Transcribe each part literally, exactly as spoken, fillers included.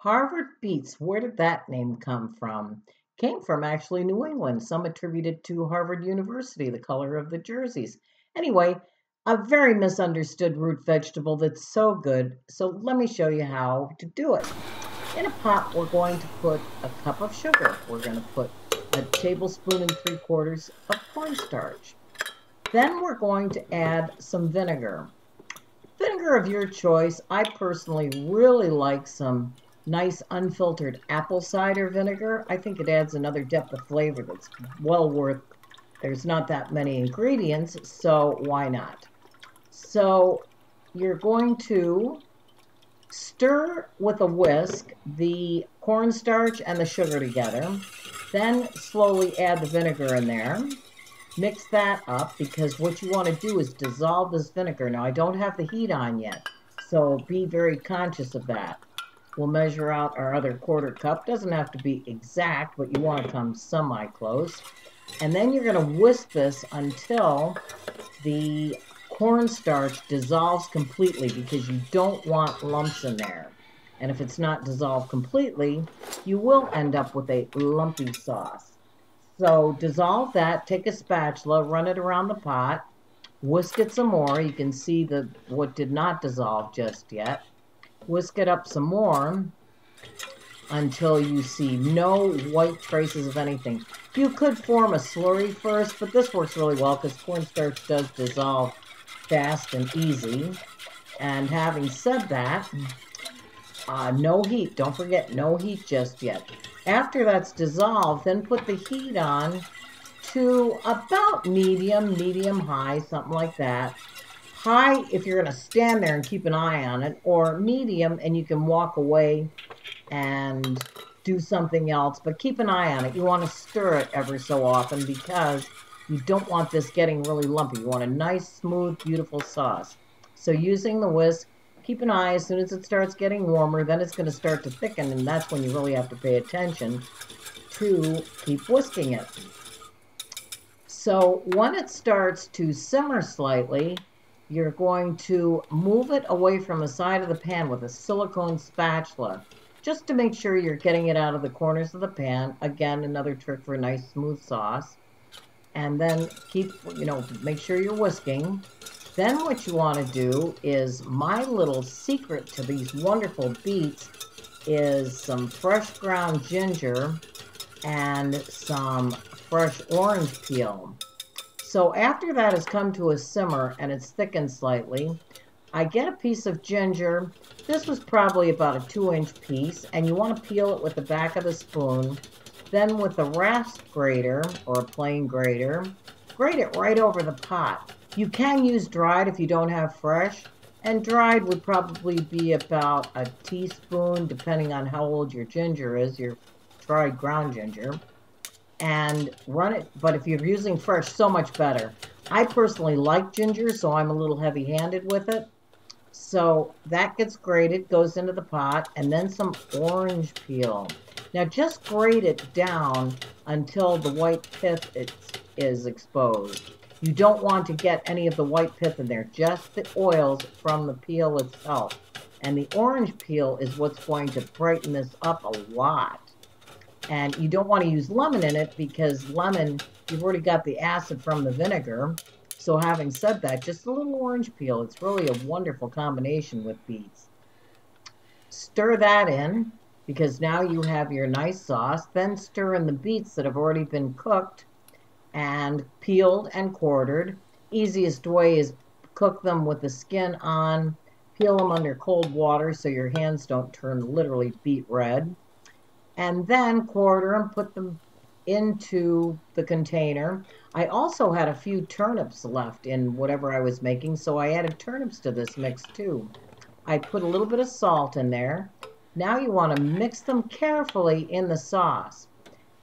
Harvard Beets, where did that name come from? Came from actually New England. Some attributed to Harvard University, the color of the jerseys. Anyway, a very misunderstood root vegetable that's so good. So let me show you how to do it. In a pot, we're going to put a cup of sugar. We're going to put a tablespoon and three quarters of cornstarch. Then we're going to add some vinegar. Vinegar of your choice. I personally really like some nice unfiltered apple cider vinegar. I think it adds another depth of flavor that's well worth. There's not that many ingredients, so why not? So you're going to stir with a whisk the cornstarch and the sugar together, then slowly add the vinegar in there. Mix that up, because what you want to do is dissolve this vinegar. Now, I don't have the heat on yet, so be very conscious of that. We'll measure out our other quarter cup. Doesn't have to be exact, but you want to come semi-close. And then you're going to whisk this until the cornstarch dissolves completely, because you don't want lumps in there. And if it's not dissolved completely, you will end up with a lumpy sauce. So dissolve that, take a spatula, run it around the pot, whisk it some more. You can see the what did not dissolve just yet. Whisk it up some more until you see no white traces of anything. You could form a slurry first, but this works really well because cornstarch does dissolve fast and easy. And having said that, uh, no heat. Don't forget, no heat just yet. After that's dissolved, then put the heat on to about medium, medium high, something like that. High if you're going to stand there and keep an eye on it, or medium and you can walk away and do something else, but keep an eye on it. You want to stir it every so often because you don't want this getting really lumpy. You want a nice, smooth, beautiful sauce. So using the whisk, keep an eye. As soon as it starts getting warmer, then it's going to start to thicken, and that's when you really have to pay attention to keep whisking it. So when it starts to simmer slightly, you're going to move it away from the side of the pan with a silicone spatula, just to make sure you're getting it out of the corners of the pan. Again, another trick for a nice smooth sauce. And then keep, you know, make sure you're whisking. Then what you want to do is, my little secret to these wonderful beets is some fresh ground ginger and some fresh orange peel. So after that has come to a simmer and it's thickened slightly, I get a piece of ginger. This was probably about a two-inch piece, and you want to peel it with the back of the spoon. Then with a rasp grater or a plain grater, grate it right over the pot. You can use dried if you don't have fresh, and dried would probably be about a teaspoon, depending on how old your ginger is, your dried ground ginger. And run it, but if you're using fresh, so much better. I personally like ginger, so I'm a little heavy-handed with it. So that gets grated, goes into the pot, and then some orange peel. Now just grate it down until the white pith it is exposed. You don't want to get any of the white pith in there, just the oils from the peel itself. And the orange peel is what's going to brighten this up a lot. And you don't want to use lemon in it, because lemon, you've already got the acid from the vinegar. So having said that, just a little orange peel. It's really a wonderful combination with beets. Stir that in, because now you have your nice sauce. Then stir in the beets that have already been cooked and peeled and quartered. Easiest way is cook them with the skin on. Peel them under cold water so your hands don't turn literally beet red. And then quarter and put them into the container. I also had a few turnips left in whatever I was making, so I added turnips to this mix too. I put a little bit of salt in there. Now you want to mix them carefully in the sauce.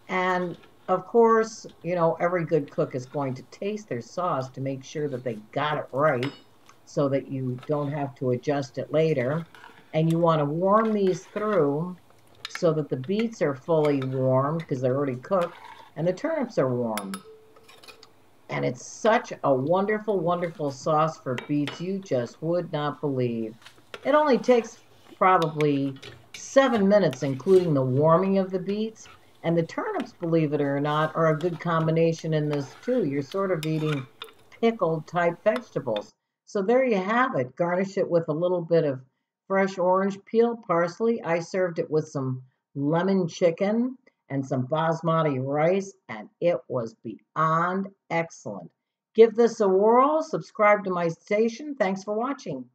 And of course, you know, every good cook is going to taste their sauce to make sure that they got it right so that you don't have to adjust it later. And you want to warm these through so that the beets are fully warmed, because they're already cooked, and the turnips are warm. And it's such a wonderful, wonderful sauce for beets, you just would not believe. It only takes probably seven minutes, including the warming of the beets. And the turnips, believe it or not, are a good combination in this too. You're sort of eating pickled type vegetables. So there you have it. Garnish it with a little bit of fresh orange peel, parsley. I served it with some lemon chicken and some basmati rice, and it was beyond excellent. Give this a whirl. Subscribe to my station. Thanks for watching.